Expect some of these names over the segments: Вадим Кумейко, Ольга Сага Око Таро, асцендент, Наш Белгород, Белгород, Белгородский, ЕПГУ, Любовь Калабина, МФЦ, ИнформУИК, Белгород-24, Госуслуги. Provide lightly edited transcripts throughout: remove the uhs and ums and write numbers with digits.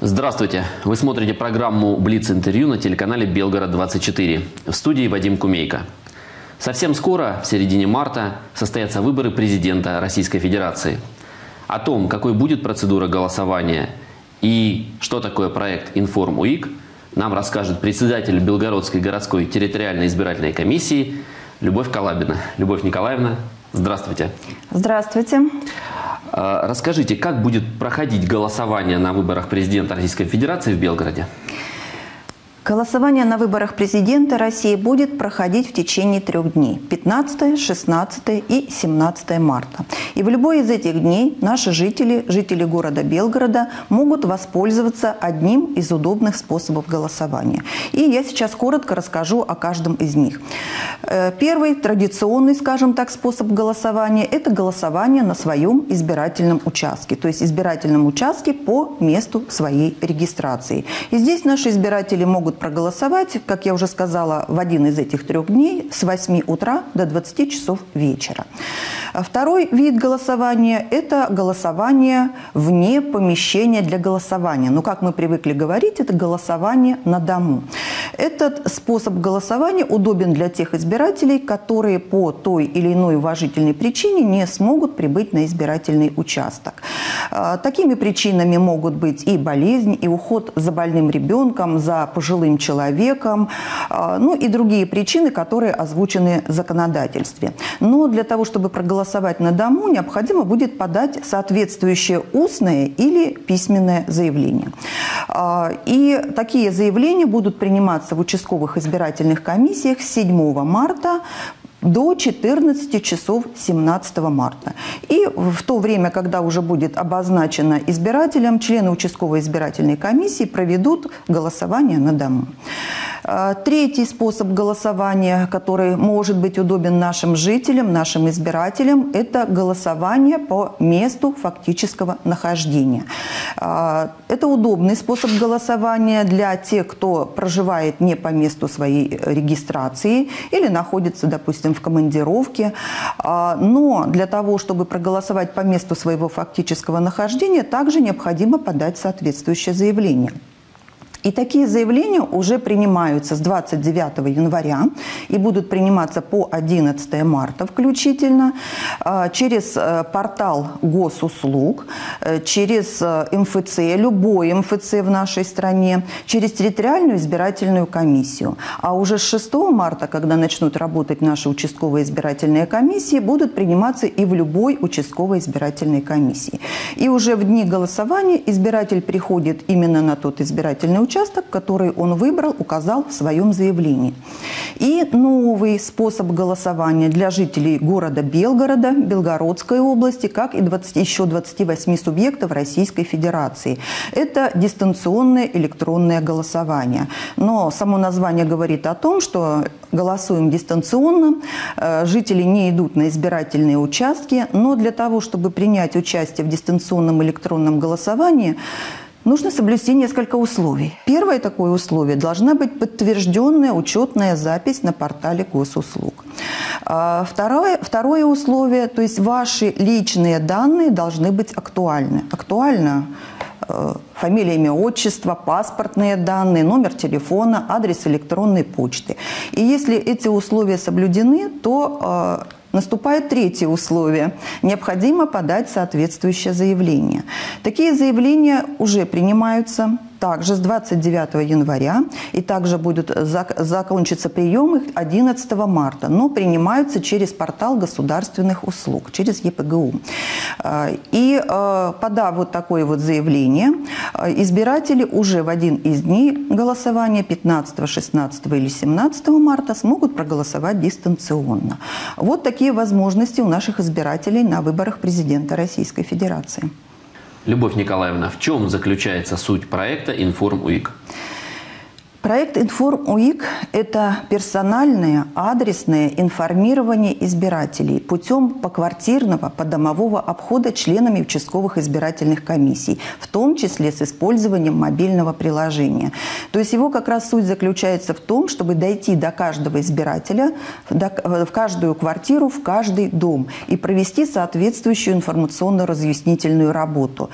Здравствуйте! Вы смотрите программу «Блиц-интервью» на телеканале «Белгород-24». В студии Вадим Кумейко. Совсем скоро, в середине марта, состоятся выборы президента Российской Федерации. О том, какой будет процедура голосования и что такое проект «ИнформУИК», нам расскажет председатель Белгородской городской территориальной избирательной комиссии Любовь Калабина. Любовь Николаевна, здравствуйте! Здравствуйте! Расскажите, как будет проходить голосование на выборах президента Российской Федерации в Белгороде? Голосование на выборах президента России будет проходить в течение 3 дней – 15, 16 и 17 марта. И в любой из этих дней наши жители города Белгорода, могут воспользоваться одним из удобных способов голосования. И я сейчас коротко расскажу о каждом из них. Первый, традиционный, скажем так, способ голосования – это голосование на своем избирательном участке, то есть избирательном участке по месту своей регистрации. И здесь наши избиратели могут проголосовать, как я уже сказала, в один из этих 3 дней с 8 утра до 20 часов вечера. Второй вид голосования – это голосование вне помещения для голосования. Но, как мы привыкли говорить, это голосование на дому. Этот способ голосования удобен для тех избирателей, которые по той или иной уважительной причине не смогут прибыть на избирательный участок. Такими причинами могут быть и болезнь, и уход за больным ребенком, за пожилым человеком, ну и другие причины, которые озвучены в законодательстве. Но для того, чтобы проголосовать на дому, необходимо будет подать соответствующее устное или письменное заявление. И такие заявления будут приниматься в участковых избирательных комиссиях с 7 марта до 14 часов 17 марта. И в то время, когда уже будет обозначено избирателям, члены участковой избирательной комиссии проведут голосование на дому. Третий способ голосования, который может быть удобен нашим жителям, нашим избирателям, это голосование по месту фактического нахождения. Это удобный способ голосования для тех, кто проживает не по месту своей регистрации или находится, допустим, в командировке. Но для того, чтобы проголосовать по месту своего фактического нахождения, также необходимо подать соответствующее заявление. И такие заявления уже принимаются с 29 января и будут приниматься по 11 марта включительно через портал госуслуг, через МФЦ, любой МФЦ в нашей стране, через территориальную избирательную комиссию. А уже с 6 марта, когда начнут работать наши участковые избирательные комиссии, будут приниматься и в любой участковой избирательной комиссии. И уже в дни голосования избиратель приходит именно на тот избирательный участок, который он выбрал, указал в своем заявлении. И новый способ голосования для жителей города Белгорода, Белгородской области, как и еще 28 субъектов Российской Федерации. Это дистанционное электронное голосование. Но само название говорит о том, что голосуем дистанционно, жители не идут на избирательные участки, но для того, чтобы принять участие в дистанционном электронном голосовании, нужно соблюсти несколько условий. Первое такое условие – должна быть подтвержденная учетная запись на портале госуслуг. Второе условие – то есть ваши личные данные должны быть актуальны. Актуально фамилия, имя, отчество, паспортные данные, номер телефона, адрес электронной почты. И если эти условия соблюдены, то наступает третье условие. Необходимо подать соответствующее заявление. Такие заявления уже принимаются также с 29 января и также будут закончиться прием их 11 марта, но принимаются через портал государственных услуг, через ЕПГУ. И подав вот такое вот заявление, избиратели уже в один из дней голосования 15, 16 или 17 марта смогут проголосовать дистанционно. Вот такие возможности у наших избирателей на выборах президента Российской Федерации. Любовь Николаевна, в чем заключается суть проекта «ИнформУИК»? Проект «ИнформУИК» – это персональное, адресное информирование избирателей путем поквартирного, подомового обхода членами участковых избирательных комиссий, в том числе с использованием мобильного приложения. То есть его как раз суть заключается в том, чтобы дойти до каждого избирателя, в каждую квартиру, в каждый дом и провести соответствующую информационно-разъяснительную работу.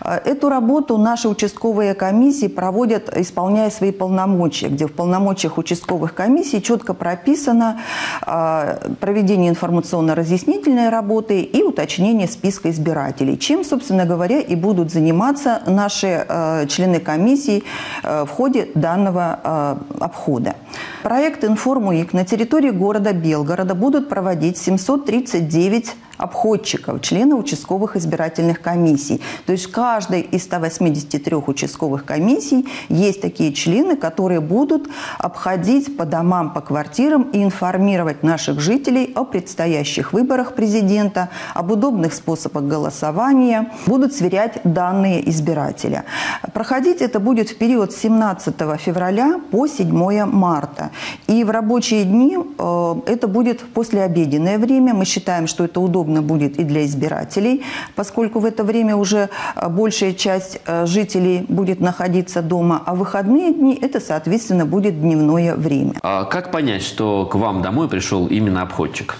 Эту работу наши участковые комиссии проводят, исполняя свои полномочия, где в полномочиях участковых комиссий четко прописано проведение информационно-разъяснительной работы и уточнение списка избирателей, чем, собственно говоря, и будут заниматься наши члены комиссии в ходе данного обхода. Проект «ИнформУИК» на территории города Белгорода будут проводить 739 обходчиков, членов участковых избирательных комиссий. То есть в каждой из 183 участковых комиссий есть такие члены, которые будут обходить по домам, по квартирам и информировать наших жителей о предстоящих выборах президента, об удобных способах голосования, будут сверять данные избирателя. Проходить это будет в период с 17 февраля по 7 марта. И в рабочие дни это будет послеобеденное время. Мы считаем, что это удобно будет и для избирателей, поскольку в это время уже большая часть жителей будет находиться дома, а в выходные дни это, соответственно, будет дневное время. А как понять, что к вам домой пришел именно обходчик?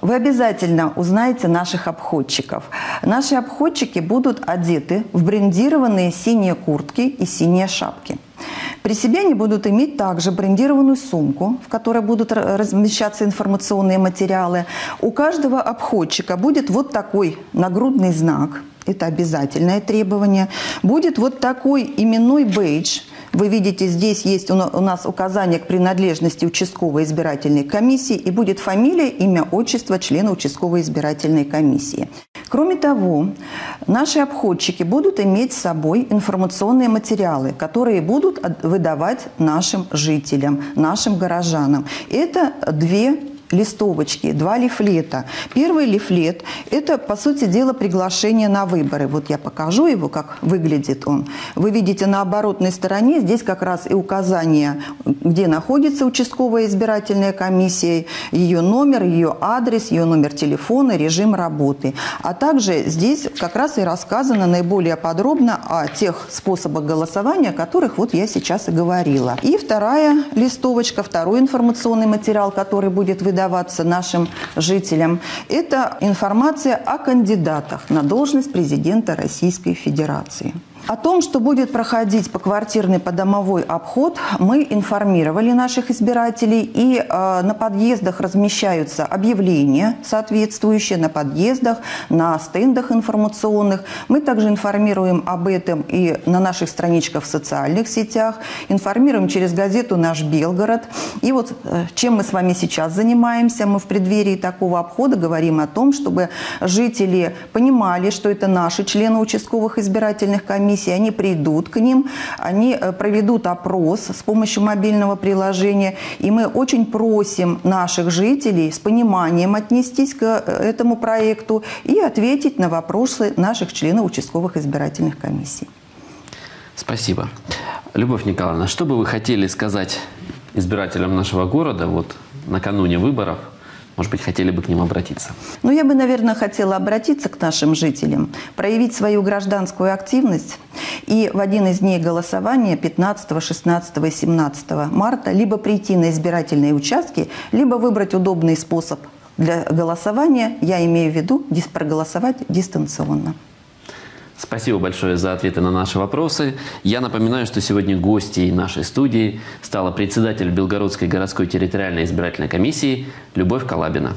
Вы обязательно узнаете наших обходчиков. Наши обходчики будут одеты в брендированные синие куртки и синие шапки. При себе они будут иметь также брендированную сумку, в которой будут размещаться информационные материалы. У каждого обходчика будет вот такой нагрудный знак. Это обязательное требование. Будет вот такой именной бейдж. Вы видите, здесь есть у нас указание к принадлежности участковой избирательной комиссии и будет фамилия, имя, отчество члена участковой избирательной комиссии. Кроме того, наши обходчики будут иметь с собой информационные материалы, которые будут выдавать нашим жителям, нашим горожанам. Это две листовочки, два лифлета. Первый лифлет – это, по сути дела, приглашение на выборы. Вот я покажу его, как выглядит он. Вы видите, на оборотной стороне здесь как раз и указание, где находится участковая избирательная комиссия, ее номер, ее адрес, ее номер телефона, режим работы. А также здесь как раз и рассказано наиболее подробно о тех способах голосования, о которых вот я сейчас и говорила. И вторая листовочка, второй информационный материал, который будет выдаваться нашим жителям. Это информация о кандидатах на должность президента Российской Федерации. О том, что будет проходить поквартирный, подомовой обход, мы информировали наших избирателей. И на подъездах размещаются объявления соответствующие, на подъездах, на стендах информационных. Мы также информируем об этом и на наших страничках в социальных сетях, информируем через газету «Наш Белгород». И вот чем мы с вами сейчас занимаемся, мы в преддверии такого обхода говорим о том, чтобы жители понимали, что это наши члены участковых избирательных комиссий, они придут к ним, они проведут опрос с помощью мобильного приложения. И мы очень просим наших жителей с пониманием отнестись к этому проекту и ответить на вопросы наших членов участковых избирательных комиссий. Спасибо. Любовь Николаевна, что бы вы хотели сказать избирателям нашего города вот накануне выборов? Может быть, хотели бы к ним обратиться? Ну, я бы, наверное, хотела обратиться к нашим жителям, проявить свою гражданскую активность и в один из дней голосования 15, 16 и 17 марта либо прийти на избирательные участки, либо выбрать удобный способ для голосования, я имею в виду проголосовать дистанционно. Спасибо большое за ответы на наши вопросы. Я напоминаю, что сегодня гостьей нашей студии стала председатель Белгородской городской территориальной избирательной комиссии Любовь Калабина.